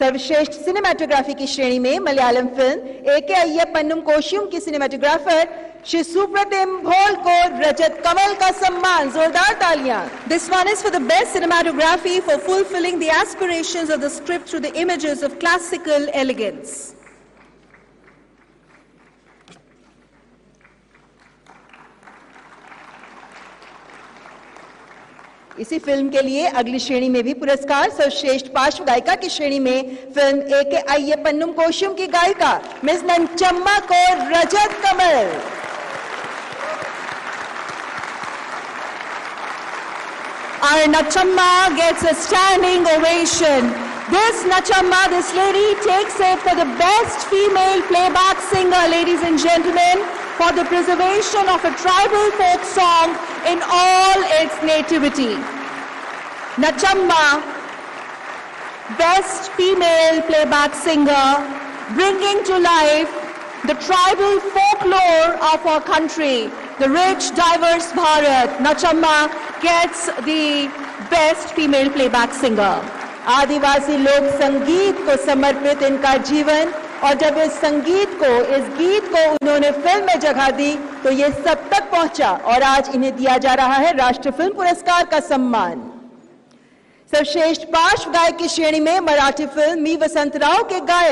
सर्वश्रेष्ठ सिनेमाटोग्राफी की श्रेणी में मलयालम फिल्म एके अय्यप्पनुम कोशियुम की सिनेमाटोग्राफर शिशुप्रदेम भोल को रजत कमल का सम्मान। जोरदार तालियां। This one is for the best cinematography for fulfilling the aspirations of the script through the images of classical elegance. इसी फिल्म के लिए अगली श्रेणी में भी पुरस्कार सर्वश्रेष्ठ पार्श्व गायिका की श्रेणी में फिल्म एके अय्यप्पनुम कोशियुम की गायिका मिस नंजम्मा को रजत कमल। Our Nanjamma gets a standing ovation. This Nanjamma, this lady takes it for the best female playback singer, ladies and gentlemen, for the preservation of a tribal folk song in all its nativity. Nanjamma, best female playback singer, bringing to life the tribal folklore of our country, the rich, diverse Bharat. Nanjamma gets the best female playback singer. आदिवासी लोक संगीत को समर्पित इनका जीवन, और जब इस संगीत को, इस गीत को उन्होंने फिल्म में जगह दी तो ये सब तक पहुंचा, और आज इन्हें दिया जा रहा है राष्ट्रीय फिल्म पुरस्कार का सम्मान। सर्वश्रेष्ठ पार्श्व गायक की श्रेणी में मराठी फिल्म मी वसंतराव के गायक